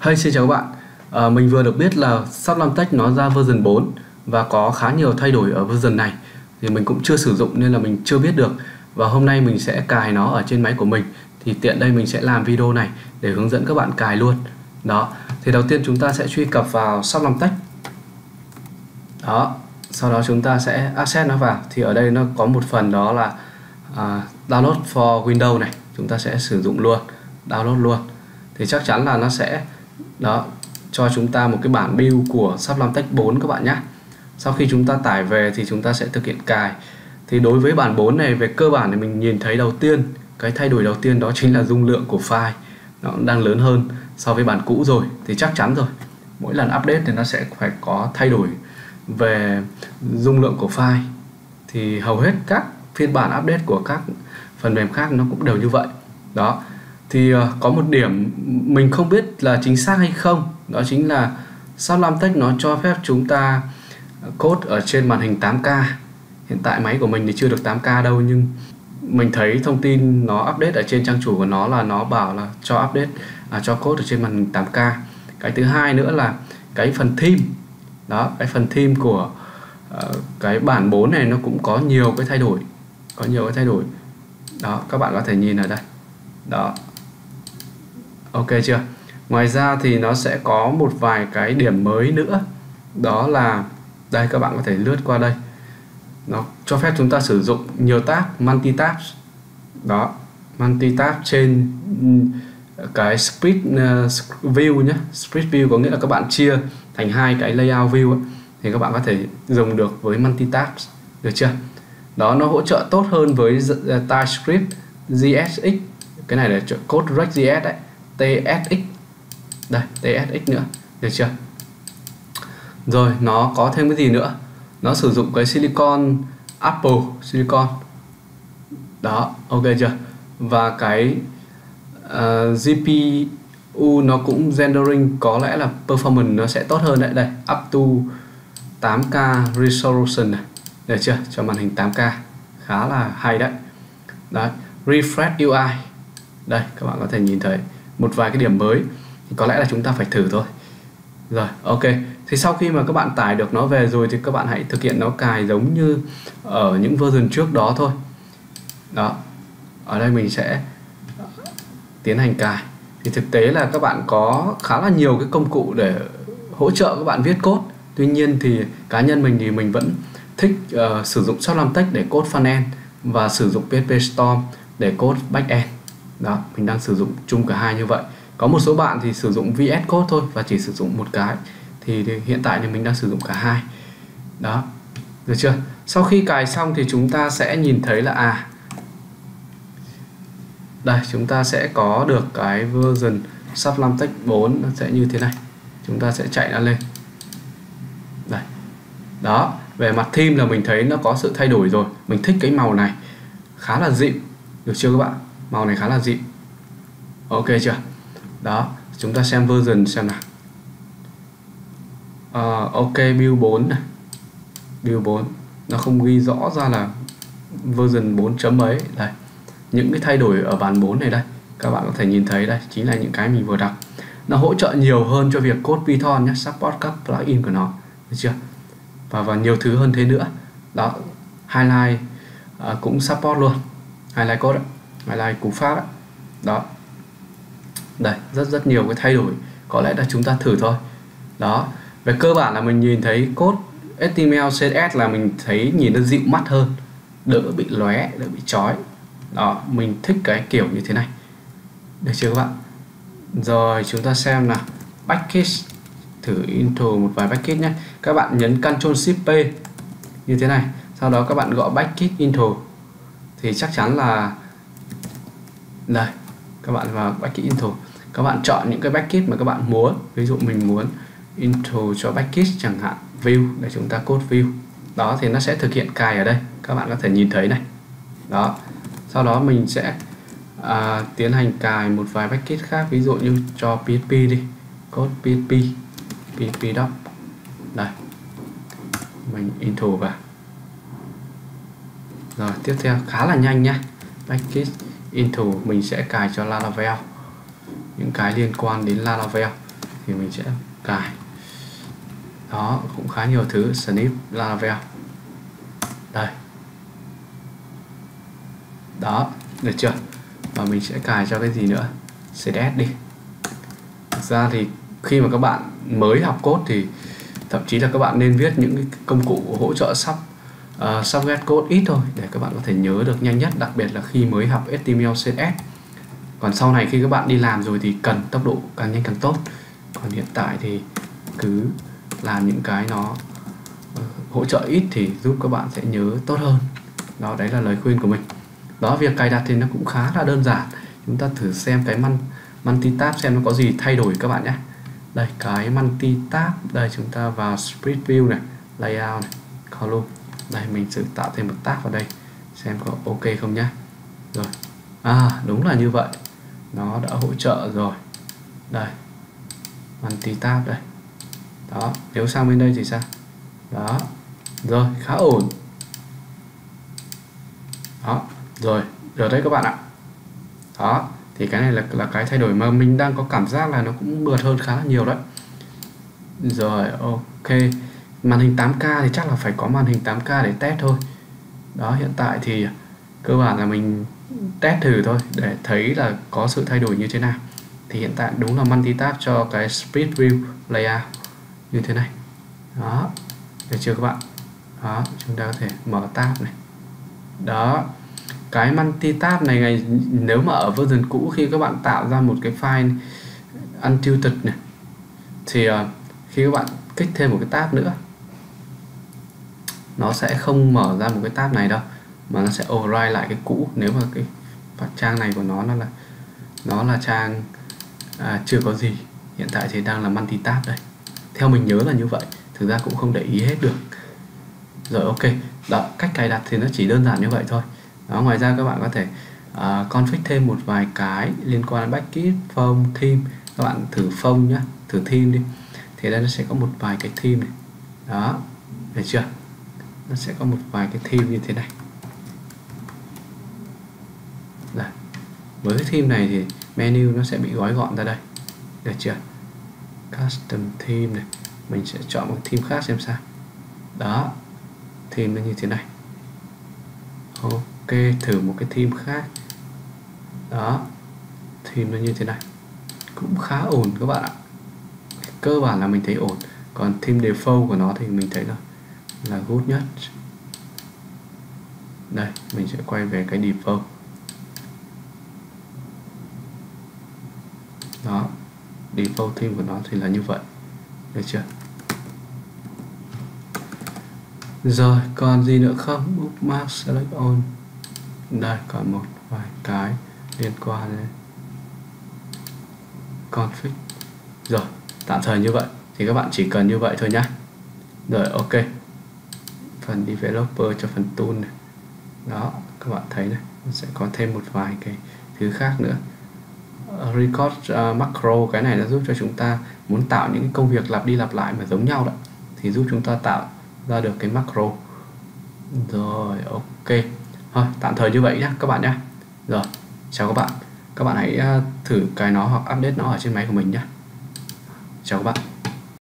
Hey, xin chào các bạn. Mình vừa được biết là Sublime Text nó ra version 4 và có khá nhiều thay đổi ở version này. Thì mình cũng chưa sử dụng nên là mình chưa biết được. Và hôm nay mình sẽ cài nó ở trên máy của mình. Thì tiện đây mình sẽ làm video này để hướng dẫn các bạn cài luôn. Đó. Thì đầu tiên chúng ta sẽ truy cập vào Sublime Text. Đó. Sau đó chúng ta sẽ access nó vào. Thì ở đây nó có một phần đó là download for Windows này. Chúng ta sẽ sử dụng luôn, download luôn. Thì chắc chắn là nó sẽ đó cho chúng ta một cái bản build của Sublime Text 4 các bạn nhé. Sau khi chúng ta tải về thì chúng ta sẽ thực hiện cài. Thì đối với bản 4 này, về cơ bản thì mình nhìn thấy đầu tiên, cái thay đổi đầu tiên đó chính là dung lượng của file. Nó đang lớn hơn so với bản cũ rồi. Thì chắc chắn rồi, mỗi lần update thì nó sẽ phải có thay đổi về dung lượng của file. Thì hầu hết các phiên bản update của các phần mềm khác nó cũng đều như vậy. Đó. Thì có một điểm mình không biết là chính xác hay không, đó chính là Sublime Text nó cho phép chúng ta code ở trên màn hình 8K. Hiện tại máy của mình thì chưa được 8K đâu, nhưng mình thấy thông tin nó update ở trên trang chủ của nó là nó bảo là cho update cho code ở trên màn hình 8K. Cái thứ hai nữa là cái phần theme. Đó, cái phần theme của cái bản 4 này nó cũng có nhiều cái thay đổi. Đó, các bạn có thể nhìn ở đây. Đó. Ok chưa? Ngoài ra thì nó sẽ có một vài cái điểm mới nữa. Đó là đây, các bạn có thể lướt qua đây. Nó cho phép chúng ta sử dụng nhiều tab, multi-tab. Đó, multi-tab trên cái split view nhé. Split view có nghĩa là các bạn chia thành hai cái layout view ấy. Thì các bạn có thể dùng được với multi-tab, được chưa? Đó, nó hỗ trợ tốt hơn với TypeScript, JSX. Cái này là code React.js đấy, TSX. Đây, TSX nữa, được chưa? Rồi, nó có thêm cái gì nữa? Nó sử dụng cái silicon Apple, silicon. Đó, ok chưa? Và cái GPU nó cũng rendering, có lẽ là performance nó sẽ tốt hơn đấy. Đây, up to 8K resolution này, được chưa? Cho màn hình 8K, khá là hay đấy. Đấy, refresh UI. Đây, các bạn có thể nhìn thấy một vài cái điểm mới. Thì có lẽ là chúng ta phải thử thôi. Rồi, ok. Thì sau khi mà các bạn tải được nó về rồi thì các bạn hãy thực hiện nó cài giống như ở những version trước đó thôi. Đó. Ở đây mình sẽ tiến hành cài. Thì thực tế là các bạn có khá là nhiều cái công cụ để hỗ trợ các bạn viết code. Tuy nhiên thì cá nhân mình thì mình vẫn thích sử dụng Sublime Text để code frontend và sử dụng PHP Storm để code backend. Đó, mình đang sử dụng chung cả hai như vậy. Có một số bạn thì sử dụng VS Code thôi và chỉ sử dụng một cái. Thì hiện tại thì mình đang sử dụng cả hai. Đó, được chưa? Sau khi cài xong thì chúng ta sẽ nhìn thấy là đây, chúng ta sẽ có được cái version Sublime Text 4 nó sẽ như thế này. Chúng ta sẽ chạy nó lên. Đây. Đó, về mặt theme là mình thấy nó có sự thay đổi rồi. Mình thích cái màu này. Khá là dịu, được chưa các bạn? Màu này khá là dịu. Ok chưa? Đó, chúng ta xem version xem nào. Ok, build 4 này. Build 4. Nó không ghi rõ ra là version 4 mấy. Đây. Những cái thay đổi ở bản 4 này đây. Các bạn có thể nhìn thấy đây. Chính là những cái mình vừa đọc. Nó hỗ trợ nhiều hơn cho việc code Python nhé. Support các plugin của nó. Được chưa? Và nhiều thứ hơn thế nữa. Đó. Highlight cũng support luôn. Highlight code đấy. Highlight cú pháp đấy. Đó. Đây, rất nhiều cái thay đổi. Có lẽ là chúng ta thử thôi. Đó. Về cơ bản là mình nhìn thấy code HTML, CSS là mình thấy nhìn nó dịu mắt hơn. Đỡ bị lóe, đỡ bị chói. Đó, mình thích cái kiểu như thế này. Được chưa các bạn? Rồi, chúng ta xem nào. Package. Thử intro một vài package nhé. Các bạn nhấn Ctrl+Shift+P như thế này. Sau đó các bạn gọi package intro. Thì chắc chắn là đây, các bạn vào package intro. Các bạn chọn những cái package mà các bạn muốn. Ví dụ mình muốn intro cho package chẳng hạn, view để chúng ta code view. Đó, thì nó sẽ thực hiện cài ở đây. Các bạn có thể nhìn thấy này. Đó. Sau đó mình sẽ tiến hành cài một vài package khác. Ví dụ như cho PHP đi. Code PHP. PHP doc. Đây. Mình intro vào. Rồi, tiếp theo khá là nhanh nhá. Package intro mình sẽ cài cho Laravel, những cái liên quan đến Laravel. thì mình sẽ cài. Đó, cũng khá nhiều thứ. Snip Laravel. Đây. Đó, được chưa? Và mình sẽ cài cho cái gì nữa? CSS đi. Thực ra thì khi mà các bạn mới học code thì thậm chí là các bạn nên viết những cái công cụ hỗ trợ sub subget code ít thôi để các bạn có thể nhớ được nhanh nhất, đặc biệt là khi mới học HTML CSS. Còn sau này khi các bạn đi làm rồi thì cần tốc độ càng nhanh càng tốt. Còn hiện tại thì cứ làm những cái nó hỗ trợ ít thì giúp các bạn sẽ nhớ tốt hơn. Đó, đấy là lời khuyên của mình. Đó, việc cài đặt thì nó cũng khá là đơn giản. Chúng ta thử xem cái multi-tab xem nó có gì thay đổi các bạn nhé. Đây, cái multi-tab, đây chúng ta vào split view này, layout này, column. Đây, mình sẽ tạo thêm một tab vào đây xem có ok không nhé. Rồi, đúng là như vậy, nó đã hỗ trợ rồi. Đây, multi-tab đây. Đó, nếu sang bên đây thì sao? Đó, rồi, khá ổn. Đó, rồi, rồi đấy các bạn ạ. Đó, thì cái này là cái thay đổi mà mình đang có cảm giác là nó cũng mượt hơn khá là nhiều đấy. Rồi, ok. Màn hình 8K thì chắc là phải có màn hình 8K để test thôi. Đó, hiện tại thì cơ bản là mình test thử thôi để thấy là có sự thay đổi như thế nào. Thì hiện tại đúng là multi-tab cho cái split view layout như thế này. Đó, được chưa các bạn? Đó, chúng ta có thể mở tab này. Đó, cái multi-tab này nếu mà ở version cũ khi các bạn tạo ra một cái file untilted này thì khi các bạn kích thêm một cái tab nữa nó sẽ không mở ra một cái tab này đâu, mà nó sẽ override lại cái cũ nếu mà cái trang này của nó là trang chưa có gì. Hiện tại thì đang là multi-tab đây, theo mình nhớ là như vậy, thực ra cũng không để ý hết được. Rồi, ok. Đó, cách cài đặt thì nó chỉ đơn giản như vậy thôi. Đó, ngoài ra các bạn có thể config thêm một vài cái liên quan đến backit, phông, theme. Các bạn thử phông nhá, thử theme đi. Thì đây nó sẽ có một vài cái theme này. Đó, thấy chưa? Nó sẽ có một vài cái theme như thế này. Rồi. Với cái theme này thì menu nó sẽ bị gói gọn ra đây. Được chưa? Custom theme này. Mình sẽ chọn một theme khác xem sao. Đó, theme nó như thế này. Ok, thử một cái theme khác. Đó, theme nó như thế này. Cũng khá ổn các bạn ạ. Cơ bản là mình thấy ổn. Còn theme default của nó thì mình thấy là good nhất. Đây, mình sẽ quay về cái default. Đó, default theme của nó thì là như vậy. Được chưa? Rồi, còn gì nữa không? Bookmark select all. Đây, còn một vài cái liên quan đến config. Rồi, tạm thời như vậy. Thì các bạn chỉ cần như vậy thôi nhá. Rồi, ok. Phần developer cho phần tool này. Đó, các bạn thấy này, sẽ có thêm một vài cái thứ khác nữa. Record macro, cái này nó giúp cho chúng ta muốn tạo những công việc lặp đi lặp lại mà giống nhau đó, thì giúp chúng ta tạo ra được cái macro. Rồi, ok. Thôi, tạm thời như vậy nhé các bạn nhé. Rồi, chào các bạn. Các bạn hãy thử cái nó hoặc update nó ở trên máy của mình nhé. Chào các bạn.